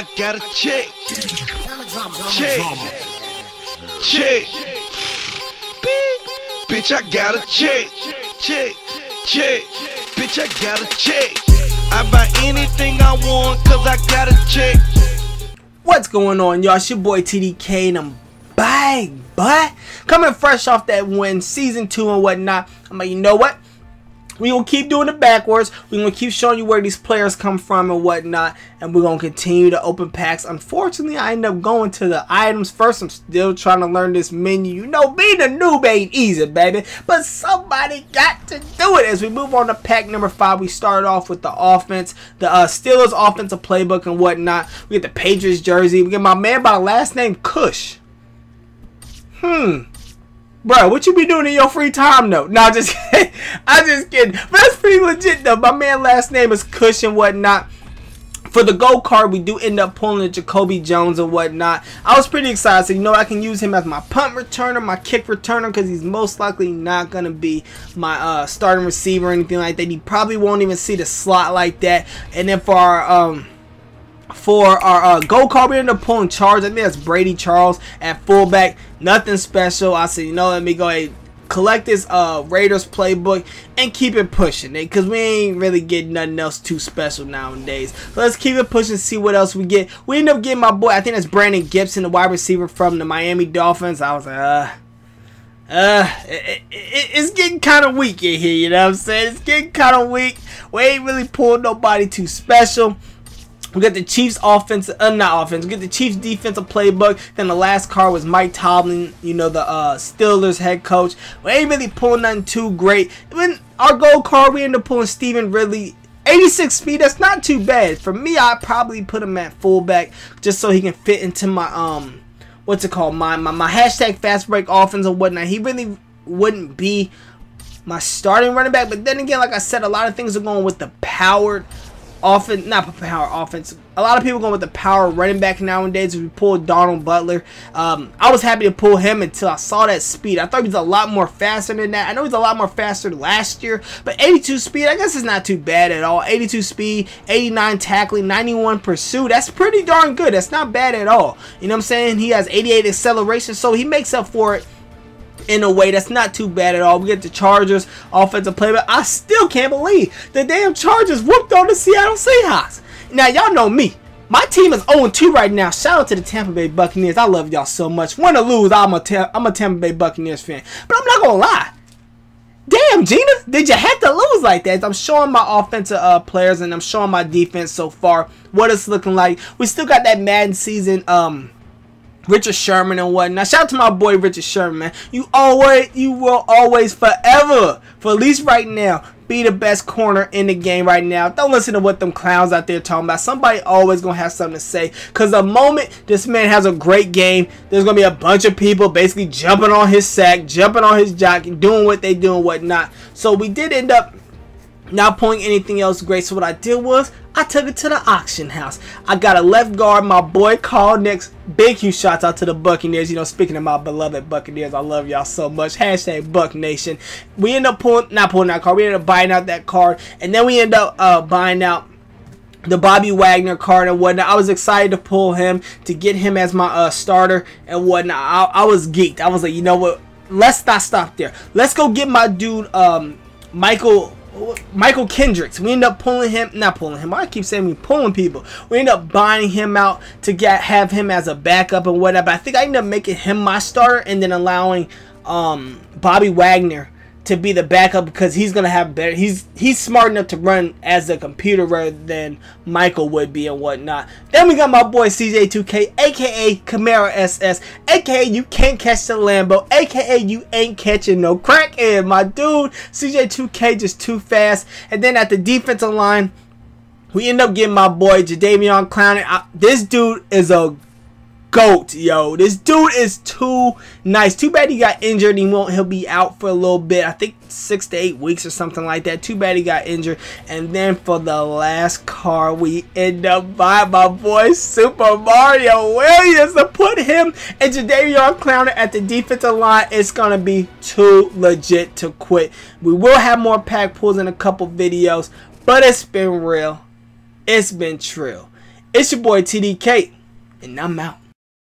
I got a chick. Chick. Chick. Bitch, I got a chick. Chick. Chick. Bitch, I got a chick. I buy anything I want cause I got a chick. What's going on, y'all? It's your boy TDK and I'm back, but coming fresh off that win, season 2 and whatnot. I'm like, you know what? We're going to keep doing it backwards. We're going to keep showing you where these players come from and whatnot. And we're going to continue to open packs. Unfortunately, I end up going to the items first. I'm still trying to learn this menu. You know, being a noob ain't easy, baby. But somebody got to do it. As we move on to pack number 5, we start off with the offense. The Steelers offensive playbook and whatnot. We get the Patriots jersey. We get my man by the last name, Cush. Bro, what you be doing in your free time, though? No, just kidding. I'm just kidding. But that's pretty legit, though. My man last name is Cush and whatnot. For the gold card, we do end up pulling a Jacoby Jones and whatnot. I was pretty excited. So, you know, I can use him as my punt returner, my kick returner, because he's most likely not going to be my starting receiver or anything like that. He probably won't even see the slot like that. And then for our... For our gold card, we ended up pulling Chargers. I think that's Brady Charles at fullback. Nothing special. I said, you know, let me go ahead and collect this Raiders playbook and keep it pushing it, because we ain't really getting nothing else too special nowadays. So let's keep it pushing, see what else we get. We end up getting my boy, I think that's Brandon Gibson, the wide receiver from the Miami Dolphins. I was like, it's getting kind of weak in here, you know what I'm saying? It's getting kind of weak. We ain't really pulled nobody too special. We got the Chiefs offense, we get the Chiefs defensive playbook. Then the last card was Mike Tomlin, you know, the Steelers head coach. We ain't really pulling nothing too great. When our gold card, we end up pulling Steven Ridley, 86 speed. That's not too bad. For me, I probably put him at fullback just so he can fit into my what's it called, my hashtag fast break offense and whatnot. He really wouldn't be my starting running back, but then again, like I said, a lot of things are going with the powered. Often, not power offense. A lot of people going with the power running back nowadays. We pulled Donald Butler. I was happy to pull him until I saw that speed. I thought he was a lot more faster than that. I know he's a lot more faster last year, but 82 speed, I guess, is not too bad at all. 82 speed, 89 tackling, 91 pursuit. That's pretty darn good. That's not bad at all. You know what I'm saying? He has 88 acceleration, so he makes up for it in a way. That's not too bad at all. We get the Chargers offensive playbook. I still can't believe the damn Chargers whooped on the Seattle Seahawks. Now, y'all know me. My team is 0-2 right now. Shout out to the Tampa Bay Buccaneers. I love y'all so much. Win or lose, I'm a Tampa Bay Buccaneers fan. But I'm not going to lie. Damn, Gina, did you have to lose like that? I'm showing my offensive players and I'm showing my defense so far what it's looking like. We still got that Madden season Richard Sherman and whatnot. Shout out to my boy Richard Sherman, man. You will always, forever, for at least right now, be the best corner in the game right now. Don't listen to what them clowns out there talking about. Somebody always gonna have something to say. Cause the moment this man has a great game, there's gonna be a bunch of people basically jumping on his sack, jumping on his jock, doing what they do and whatnot. So we did end up not pulling anything else great. So what I did was I took it to the auction house. I got a left guard, my boy Carl Nix. Big huge shouts out to the Buccaneers. You know, speaking of my beloved Buccaneers, I love y'all so much. Hashtag Buck Nation. We end up not pulling that card. We end up buying out that card, and then we end up buying out the Bobby Wagner card and whatnot. I was excited to pull him, to get him as my starter and whatnot. I was geeked. I was like, you know what? Let's not stop there. Let's go get my dude, Michael Kendricks. We end up pulling him. Not pulling him. I keep saying we pulling people. We end up buying him out to have him as a backup and whatnot. But I think I end up making him my starter and then allowing Bobby Wagner to be the backup, because he's gonna have better. He's smart enough to run as a computer rather than Michael would be and whatnot. Then we got my boy CJ2K, aka Camaro SS, aka you can't catch the Lambo, aka you ain't catching no crackhead. My dude CJ2K just too fast. And then at the defensive line, we end up getting my boy Jadeveon Clowney. This dude is a goat, yo. This dude is too nice. Too bad he got injured. He'll be out for a little bit. I think 6 to 8 weeks or something like that. Too bad he got injured. And then for the last car, we end up buying my boy Super Mario Williams to put him and Jadeveon Clowney at the defensive line. It's gonna be too legit to quit. We will have more pack pulls in a couple videos, but it's been real. It's been trill. It's your boy TDK, and I'm out.